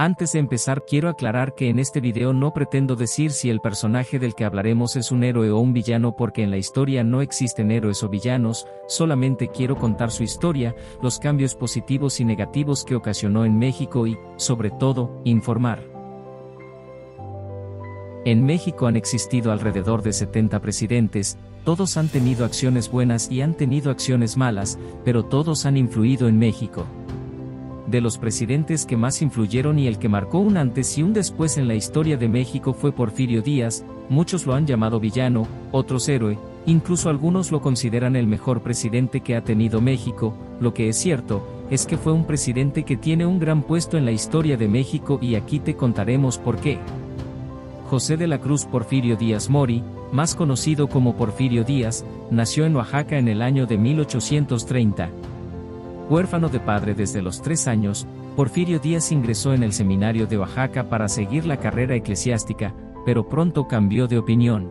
Antes de empezar quiero aclarar que en este video no pretendo decir si el personaje del que hablaremos es un héroe o un villano, porque en la historia no existen héroes o villanos, solamente quiero contar su historia, los cambios positivos y negativos que ocasionó en México y, sobre todo, informar. En México han existido alrededor de 70 presidentes, todos han tenido acciones buenas y han tenido acciones malas, pero todos han influido en México. De los presidentes que más influyeron y el que marcó un antes y un después en la historia de México fue Porfirio Díaz. Muchos lo han llamado villano, otros héroe, incluso algunos lo consideran el mejor presidente que ha tenido México. Lo que es cierto, es que fue un presidente que tiene un gran puesto en la historia de México y aquí te contaremos por qué. José de la Cruz Porfirio Díaz Mori, más conocido como Porfirio Díaz, nació en Oaxaca en el año de 1830. Huérfano de padre desde los 3 años, Porfirio Díaz ingresó en el seminario de Oaxaca para seguir la carrera eclesiástica, pero pronto cambió de opinión.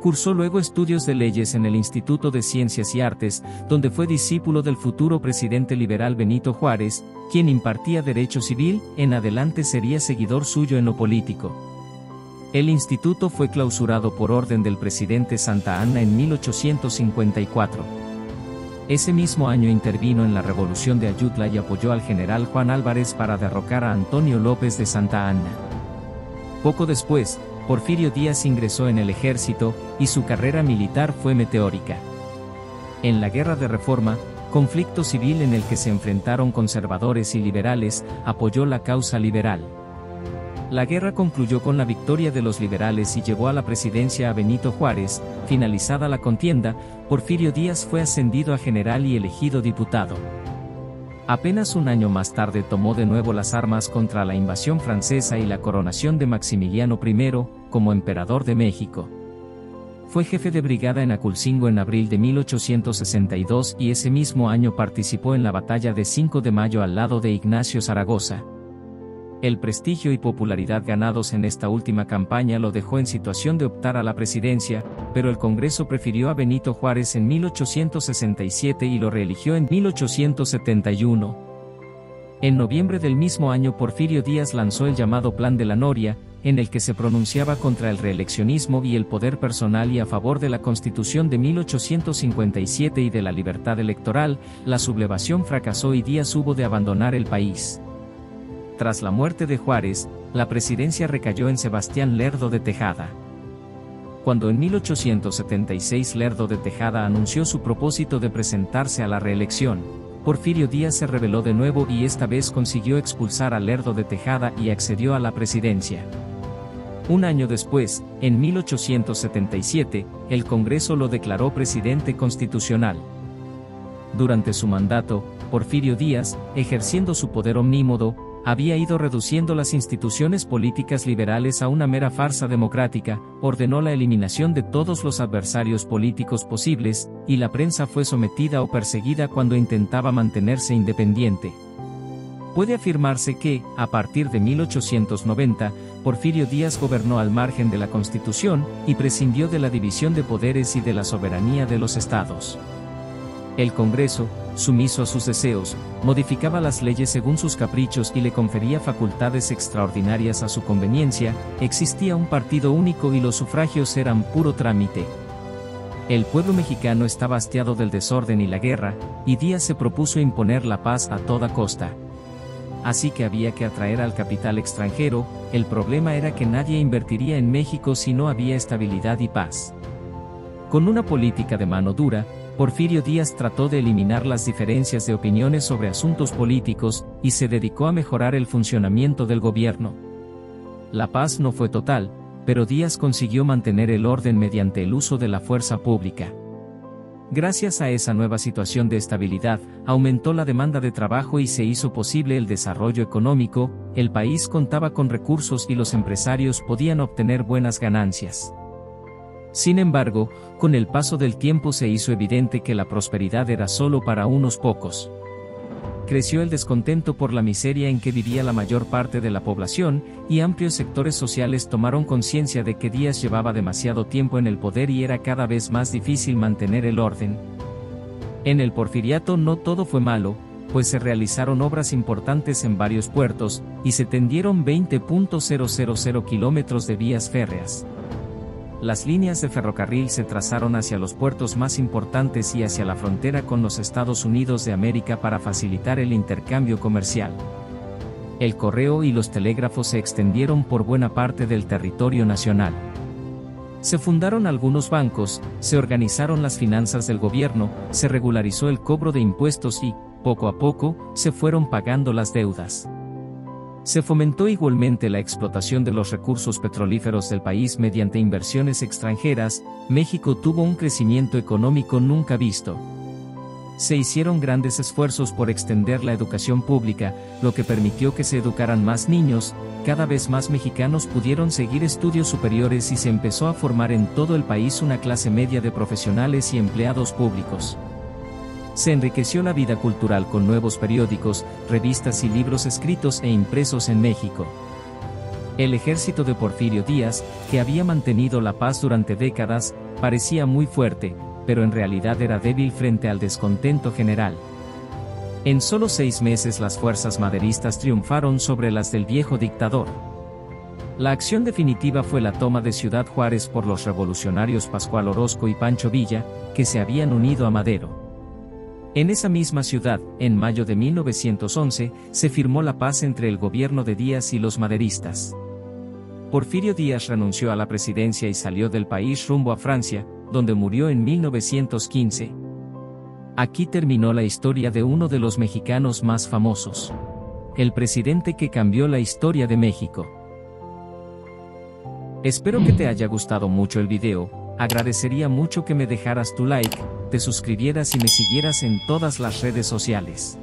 Cursó luego estudios de leyes en el Instituto de Ciencias y Artes, donde fue discípulo del futuro presidente liberal Benito Juárez, quien impartía derecho civil. En adelante sería seguidor suyo en lo político. El instituto fue clausurado por orden del presidente Santa Anna en 1854. Ese mismo año intervino en la Revolución de Ayutla y apoyó al general Juan Álvarez para derrocar a Antonio López de Santa Anna. Poco después, Porfirio Díaz ingresó en el ejército, y su carrera militar fue meteórica. En la Guerra de Reforma, conflicto civil en el que se enfrentaron conservadores y liberales, apoyó la causa liberal. La guerra concluyó con la victoria de los liberales y llevó a la presidencia a Benito Juárez. Finalizada la contienda, Porfirio Díaz fue ascendido a general y elegido diputado. Apenas un año más tarde tomó de nuevo las armas contra la invasión francesa y la coronación de Maximiliano I, como emperador de México. Fue jefe de brigada en Aculcingo en abril de 1862 y ese mismo año participó en la batalla de 5 de mayo al lado de Ignacio Zaragoza. El prestigio y popularidad ganados en esta última campaña lo dejó en situación de optar a la presidencia, pero el Congreso prefirió a Benito Juárez en 1867 y lo reeligió en 1871. En noviembre del mismo año Porfirio Díaz lanzó el llamado Plan de la Noria, en el que se pronunciaba contra el reeleccionismo y el poder personal y a favor de la Constitución de 1857 y de la libertad electoral. La sublevación fracasó y Díaz hubo de abandonar el país. Tras la muerte de Juárez, la presidencia recayó en Sebastián Lerdo de Tejada. Cuando en 1876 Lerdo de Tejada anunció su propósito de presentarse a la reelección, Porfirio Díaz se rebeló de nuevo y esta vez consiguió expulsar a Lerdo de Tejada y accedió a la presidencia. Un año después, en 1877, el Congreso lo declaró presidente constitucional. Durante su mandato, Porfirio Díaz, ejerciendo su poder omnímodo, había ido reduciendo las instituciones políticas liberales a una mera farsa democrática, ordenó la eliminación de todos los adversarios políticos posibles, y la prensa fue sometida o perseguida cuando intentaba mantenerse independiente. Puede afirmarse que, a partir de 1890, Porfirio Díaz gobernó al margen de la Constitución, y prescindió de la división de poderes y de la soberanía de los estados. El Congreso, sumiso a sus deseos, modificaba las leyes según sus caprichos y le confería facultades extraordinarias a su conveniencia. Existía un partido único y los sufragios eran puro trámite. El pueblo mexicano estaba hastiado del desorden y la guerra, y Díaz se propuso imponer la paz a toda costa. Así que había que atraer al capital extranjero. El problema era que nadie invertiría en México si no había estabilidad y paz. Con una política de mano dura, Porfirio Díaz trató de eliminar las diferencias de opiniones sobre asuntos políticos, y se dedicó a mejorar el funcionamiento del gobierno. La paz no fue total, pero Díaz consiguió mantener el orden mediante el uso de la fuerza pública. Gracias a esa nueva situación de estabilidad, aumentó la demanda de trabajo y se hizo posible el desarrollo económico. El país contaba con recursos y los empresarios podían obtener buenas ganancias. Sin embargo, con el paso del tiempo se hizo evidente que la prosperidad era solo para unos pocos. Creció el descontento por la miseria en que vivía la mayor parte de la población, y amplios sectores sociales tomaron conciencia de que Díaz llevaba demasiado tiempo en el poder y era cada vez más difícil mantener el orden. En el Porfiriato no todo fue malo, pues se realizaron obras importantes en varios puertos, y se tendieron 20.000 kilómetros de vías férreas. Las líneas de ferrocarril se trazaron hacia los puertos más importantes y hacia la frontera con los Estados Unidos de América para facilitar el intercambio comercial. El correo y los telégrafos se extendieron por buena parte del territorio nacional. Se fundaron algunos bancos, se organizaron las finanzas del gobierno, se regularizó el cobro de impuestos y, poco a poco, se fueron pagando las deudas. Se fomentó igualmente la explotación de los recursos petrolíferos del país mediante inversiones extranjeras. México tuvo un crecimiento económico nunca visto. Se hicieron grandes esfuerzos por extender la educación pública, lo que permitió que se educaran más niños. Cada vez más mexicanos pudieron seguir estudios superiores y se empezó a formar en todo el país una clase media de profesionales y empleados públicos. Se enriqueció la vida cultural con nuevos periódicos, revistas y libros escritos e impresos en México. El ejército de Porfirio Díaz, que había mantenido la paz durante décadas, parecía muy fuerte, pero en realidad era débil frente al descontento general. En solo 6 meses las fuerzas maderistas triunfaron sobre las del viejo dictador. La acción definitiva fue la toma de Ciudad Juárez por los revolucionarios Pascual Orozco y Pancho Villa, que se habían unido a Madero. En esa misma ciudad, en mayo de 1911, se firmó la paz entre el gobierno de Díaz y los maderistas. Porfirio Díaz renunció a la presidencia y salió del país rumbo a Francia, donde murió en 1915. Aquí terminó la historia de uno de los mexicanos más famosos, el presidente que cambió la historia de México. Espero que te haya gustado mucho el video. Agradecería mucho que me dejaras tu like, te suscribieras y me siguieras en todas las redes sociales.